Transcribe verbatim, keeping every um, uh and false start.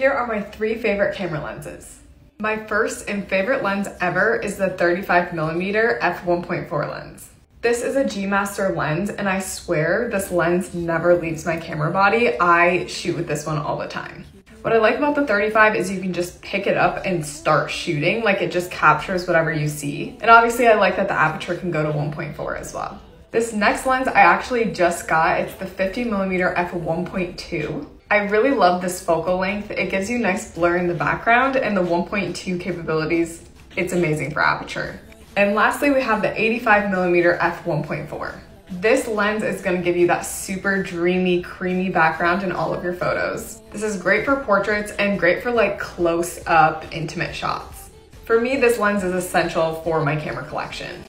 Here are my three favorite camera lenses. My first and favorite lens ever is the thirty-five millimeter f one point four lens. This is a G Master lens, and I swear this lens never leaves my camera body. I shoot with this one all the time. What I like about the thirty-five is you can just pick it up and start shooting, like it just captures whatever you see. And obviously I like that the aperture can go to one point four as well. This next lens I actually just got. It's the fifty millimeter f one point two. I really love this focal length. It gives you nice blur in the background, and the one point two capabilities, it's amazing for aperture. And lastly, we have the eighty-five millimeter f one point four. This lens is gonna give you that super dreamy, creamy background in all of your photos. This is great for portraits and great for like close up, intimate shots. For me, this lens is essential for my camera collection.